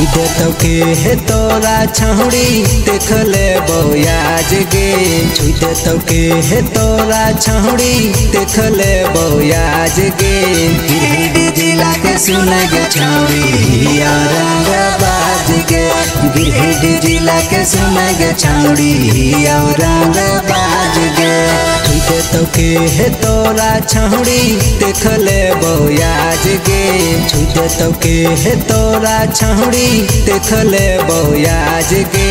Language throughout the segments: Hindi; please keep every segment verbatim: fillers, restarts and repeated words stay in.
छुटके है तोरा छौड़ी देख ले बौयाज गे, छुटके है तोरा छौड़ी देख ले बौयाज गे। गिरिडीह जिला के सुन गे छौड़ी औरंगाबाद गे, गिरिडीह जिला के सुन गे छौड़ी औरंगाबाद गे। छुटके है तोरा छौड़ी देख ले बौयाज गे, छुटके है तोरा छौड़ी देख ले बौयाज गे।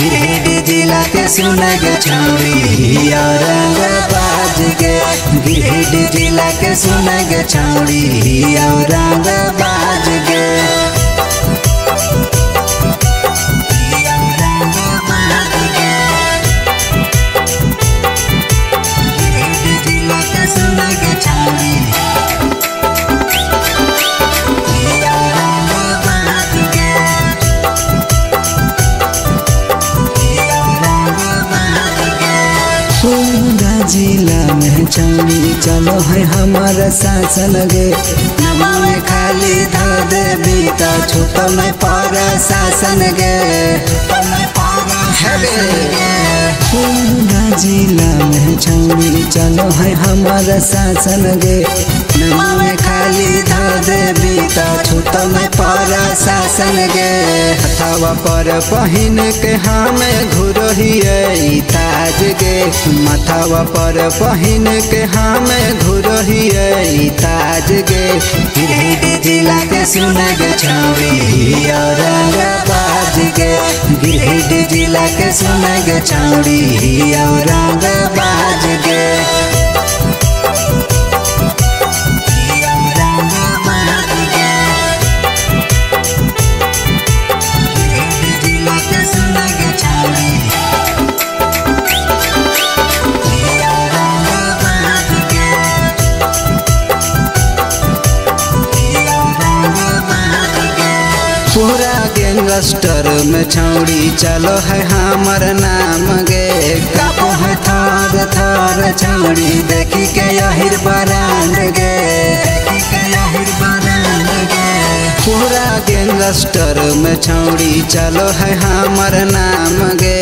गिरिडीह जिला के सुन गे छौड़ी औरंगाबाद गे, गिरिडीह जिला के सुन गे छौड़ी औरंगाबाद गे। जिला में छौड़ी चलो है हमारा साथ लगे, नमा में खाली धा दे बीता छुप में पारा शासन गे, पूरा जिला में छौड़ी चलो है हमारा साथ लगे, नमा में खाली धा दे बीता छुप में पारा शासन गे। हथवा पर पहिन के हमें घुरहिए ताज गे, माथावा पर पहिन के हमें घुरहिए ताज गे। गिरिडीह जिला के सुन गे छौड़ी औरंगाबाद गे, गिरिडीह जिला के सुन गे छौड़ी औरंगाबाद गे। पूरा गैंगस्टर में छौड़ी चलो है हमर नाम गे, कापो है थर थर छौड़ी देखी के यही बरांड गे, पूरा गैंगस्टर में छौड़ी चलो है हमर नाम गे,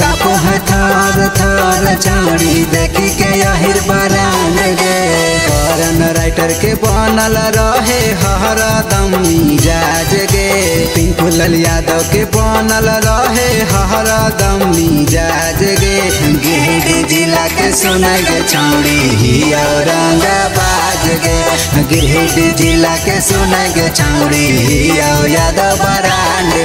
कापो है थर थर छौड़ी देखी के यही बरांड गे। फॉरेन राइटर के बनल रहे हरदम मिजाज गे, पिंकू लाल यादव के बनल रहे हरदम मिजाज गे। गिरिडीह जिला के सुन गे छौड़ी औरंगाबाद गे, गिरिडीह जिला के सुन गे छौड़ी यादव बरांड